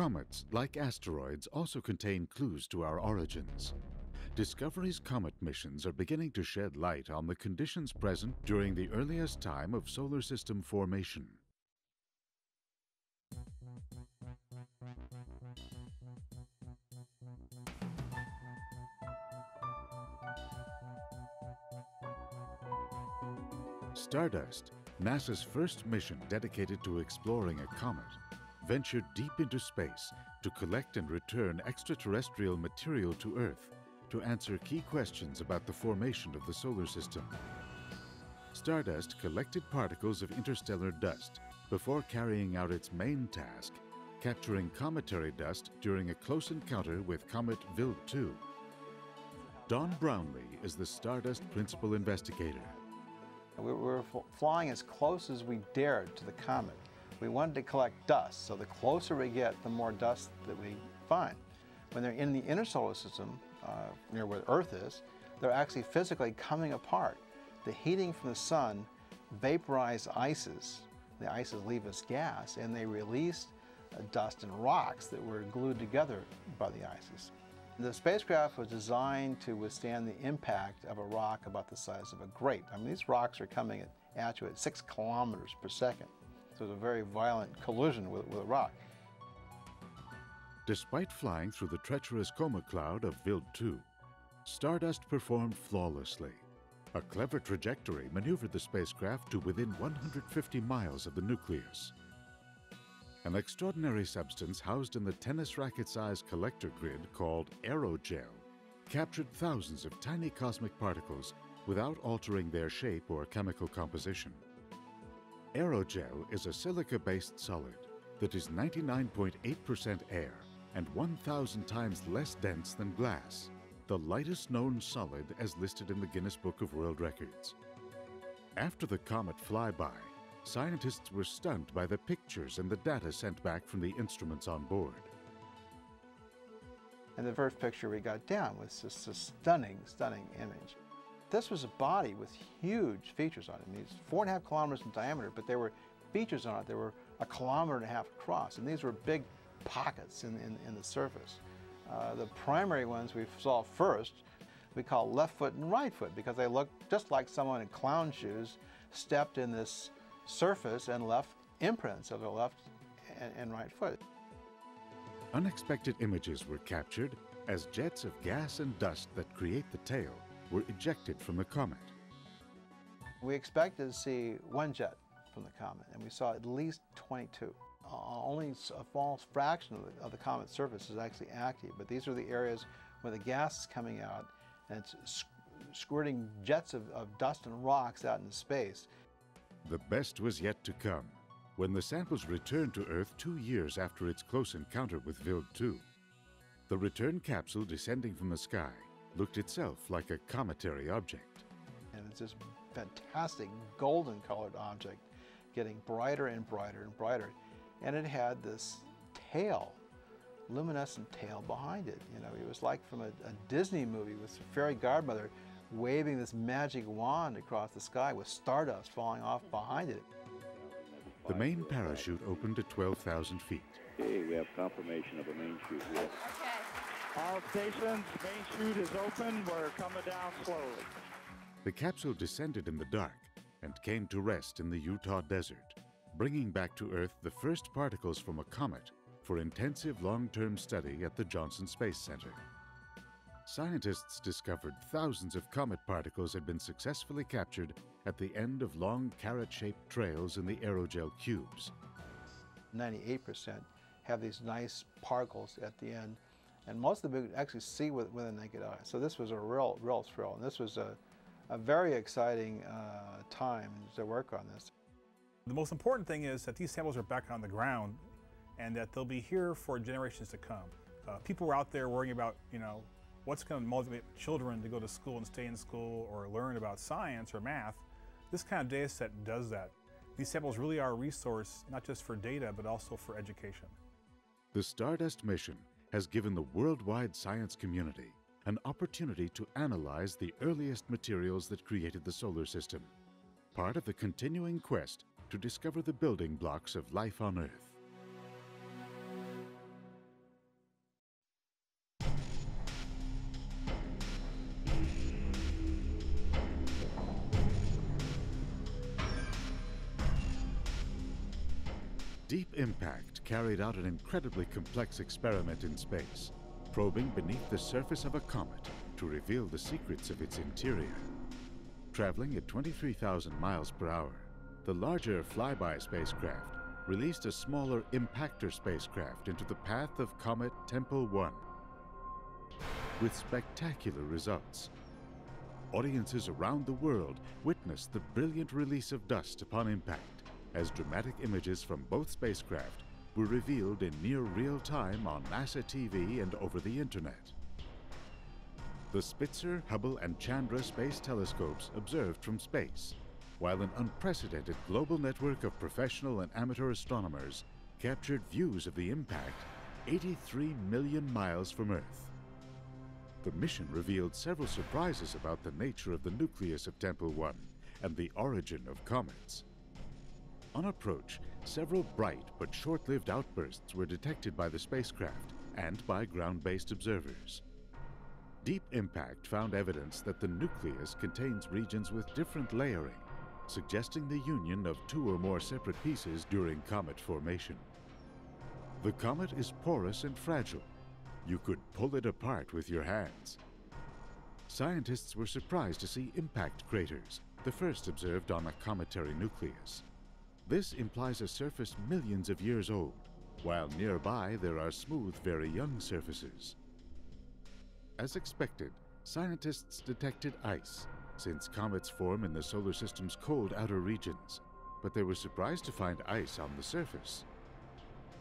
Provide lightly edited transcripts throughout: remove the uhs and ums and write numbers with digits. Comets, like asteroids, also contain clues to our origins. Discovery's comet missions are beginning to shed light on the conditions present during the earliest time of solar system formation. Stardust, NASA's first mission dedicated to exploring a comet, ventured deep into space to collect and return extraterrestrial material to Earth to answer key questions about the formation of the solar system. Stardust collected particles of interstellar dust before carrying out its main task, capturing cometary dust during a close encounter with comet Wild 2. Don Brownlee is the Stardust principal investigator. We were flying as close as we dared to the comet. We wanted to collect dust, so the closer we get, the more dust that we find. When they're in the inner solar system, near where Earth is, they're actually physically coming apart. The heating from the sun vaporized ices. The ices leave us gas, and they released dust and rocks that were glued together by the ices. The spacecraft was designed to withstand the impact of a rock about the size of a grate. I mean, these rocks are coming at you at 6 kilometers per second. So it's a very violent collision with a rock. Despite flying through the treacherous coma cloud of Wild 2, Stardust performed flawlessly. A clever trajectory maneuvered the spacecraft to within 150 miles of the nucleus. An extraordinary substance housed in the tennis racket-sized collector grid called aerogel captured thousands of tiny cosmic particles without altering their shape or chemical composition. Aerogel is a silica-based solid that is 99.8% air and 1,000 times less dense than glass, the lightest known solid as listed in the Guinness Book of World Records. After the comet flyby, scientists were stunned by the pictures and the data sent back from the instruments on board. And the first picture we got down was just a stunning, stunning image. This was a body with huge features on it. I mean, it's 4.5 kilometers in diameter, but there were features on it that were 1.5 kilometers across, and these were big pockets in the surface. The primary ones we saw first, we call left foot and right foot, because they look just like someone in clown shoes stepped in this surface and left imprints of their left and right foot. Unexpected images were captured as jets of gas and dust that create the tail were ejected from the comet. We expected to see one jet from the comet, and we saw at least 22. Only a small fraction of the comet's surface is actually active, but these are the areas where the gas is coming out, and it's squirting jets of dust and rocks out into space. The best was yet to come, when the samples returned to Earth 2 years after its close encounter with Wild 2. The return capsule descending from the sky looked itself like a cometary object. And it's this fantastic golden-colored object getting brighter and brighter and brighter. And it had this tail, luminescent tail behind it. You know, it was like from a Disney movie with the fairy godmother waving this magic wand across the sky with stardust falling off behind it. The main parachute opened to 12,000 feet. Okay, we have confirmation of a main chute here. Okay. All stations, main chute is open. We're coming down slowly. The capsule descended in the dark and came to rest in the Utah desert, bringing back to Earth the first particles from a comet for intensive long-term study at the Johnson Space Center. Scientists discovered thousands of comet particles had been successfully captured at the end of long carrot-shaped trails in the aerogel cubes. 98% have these nice particles at the end, and most of them we could actually see with a naked eye. So this was a real thrill, and this was a very exciting time to work on this. The most important thing is that these samples are back on the ground and that they'll be here for generations to come. People were out there worrying about, you know, what's going to motivate children to go to school and stay in school or learn about science or math. This kind of data set does that. These samples really are a resource, not just for data, but also for education. The Stardust mission has given the worldwide science community an opportunity to analyze the earliest materials that created the solar system, part of the continuing quest to discover the building blocks of life on Earth. Deep Impact carried out an incredibly complex experiment in space, probing beneath the surface of a comet to reveal the secrets of its interior. Traveling at 23,000 miles per hour, the larger flyby spacecraft released a smaller impactor spacecraft into the path of comet Tempel 1 with spectacular results. Audiences around the world witnessed the brilliant release of dust upon impact, as dramatic images from both spacecraft were revealed in near real time on NASA TV and over the internet. The Spitzer, Hubble, and Chandra space telescopes observed from space, while an unprecedented global network of professional and amateur astronomers captured views of the impact 83 million miles from Earth. The mission revealed several surprises about the nature of the nucleus of Tempel 1 and the origin of comets. On approach, several bright but short-lived outbursts were detected by the spacecraft and by ground-based observers. Deep Impact found evidence that the nucleus contains regions with different layering, suggesting the union of two or more separate pieces during comet formation. The comet is porous and fragile. You could pull it apart with your hands. Scientists were surprised to see impact craters, the first observed on a cometary nucleus. This implies a surface millions of years old, while nearby there are smooth, very young surfaces. As expected, scientists detected ice, since comets form in the solar system's cold outer regions, but they were surprised to find ice on the surface.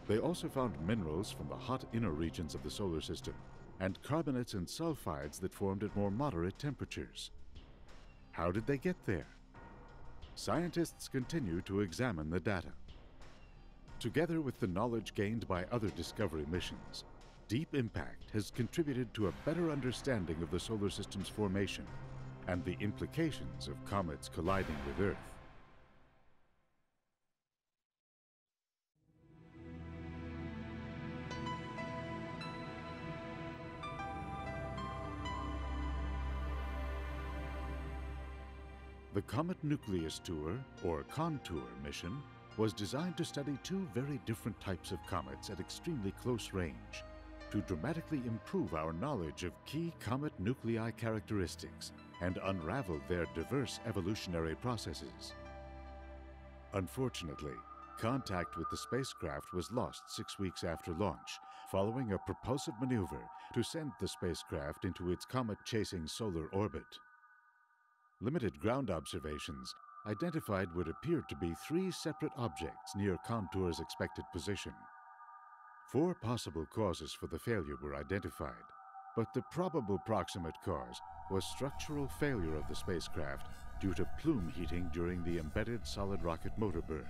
They also found minerals from the hot inner regions of the solar system and carbonates and sulfides that formed at more moderate temperatures. How did they get there? Scientists continue to examine the data. Together with the knowledge gained by other discovery missions, Deep Impact has contributed to a better understanding of the solar system's formation and the implications of comets colliding with Earth. The Comet Nucleus Tour, or CONTOUR mission, was designed to study two very different types of comets at extremely close range to dramatically improve our knowledge of key comet nuclei characteristics and unravel their diverse evolutionary processes. Unfortunately, contact with the spacecraft was lost 6 weeks after launch, following a propulsive maneuver to send the spacecraft into its comet-chasing solar orbit. Limited ground observations identified what appeared to be three separate objects near CONTOUR's expected position. Four possible causes for the failure were identified, but the probable proximate cause was structural failure of the spacecraft due to plume heating during the embedded solid rocket motor burn.